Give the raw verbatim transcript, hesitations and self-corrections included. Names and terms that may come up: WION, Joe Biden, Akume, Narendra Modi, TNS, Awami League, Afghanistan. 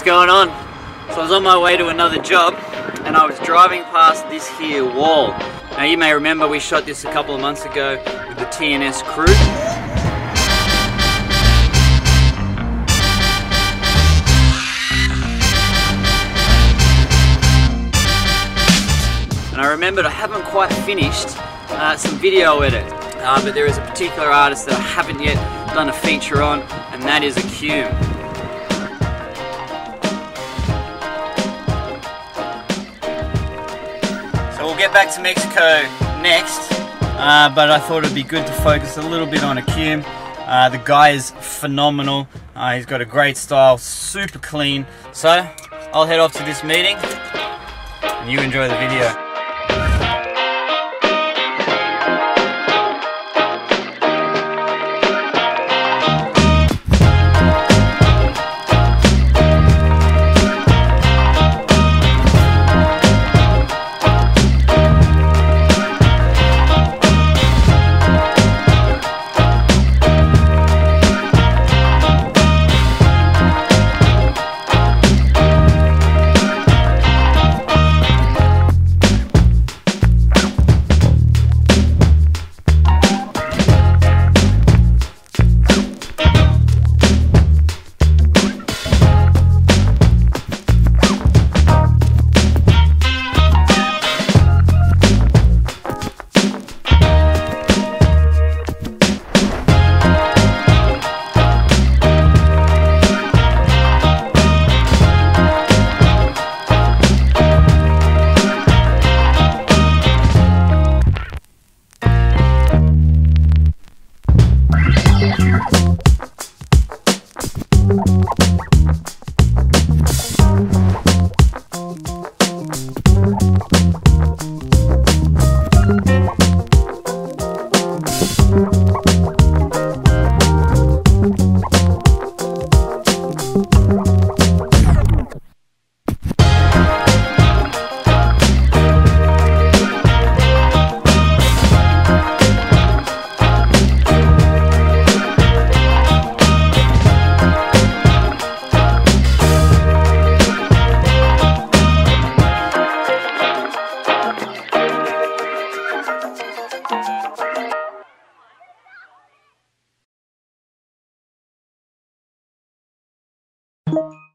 what's going on? So I was on my way to another job and I was driving past this here wall. Now you may remember we shot this a couple of months ago with the T N S crew. I remembered I haven't quite finished uh, some video edit, uh, but there is a particular artist that I haven't yet done a feature on, and that is Akume. So we'll get back to Mexico next, uh, but I thought it'd be good to focus a little bit on Akume. Uh, the guy is phenomenal, uh, he's got a great style, super clean. So I'll head off to this meeting, and you enjoy the video. Thank you.